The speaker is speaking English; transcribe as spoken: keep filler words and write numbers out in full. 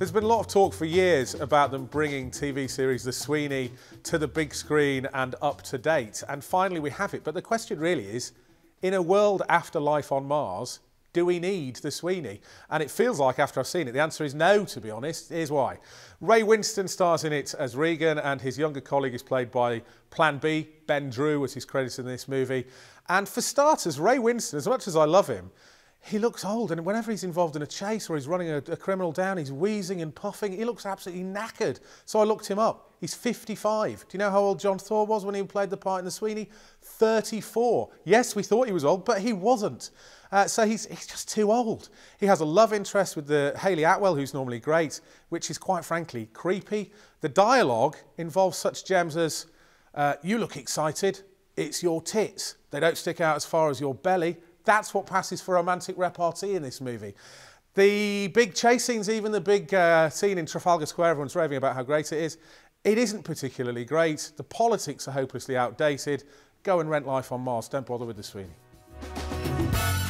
There's been a lot of talk for years about them bringing T V series The Sweeney to the big screen and up to date, and finally we have it. But the question really is, in a world after life on Mars, do we need The Sweeney? And it feels like, after I've seen it, the answer is no, to be honest. Here's why. Ray Winstone stars in it as Regan, and his younger colleague is played by Plan B. Ben Drew was his credit in this movie. And for starters, Ray Winstone, as much as I love him, he looks old, and whenever he's involved in a chase or he's running a, a criminal down, he's wheezing and puffing. He looks absolutely knackered. So I looked him up. He's fifty-five. Do you know how old John Thaw was when he played the part in The Sweeney? thirty-four. Yes, we thought he was old, but he wasn't. Uh, so he's, he's just too old. He has a love interest with the Hayley Atwell, who's normally great, which is quite frankly creepy. The dialogue involves such gems as, uh, you look excited, it's your tits. They don't stick out as far as your belly. That's what passes for romantic repartee in this movie. The big chase scenes, even the big uh, scene in Trafalgar Square, everyone's raving about how great it is. It isn't particularly great. The politics are hopelessly outdated. Go and rent Life on Mars. Don't bother with The Sweeney.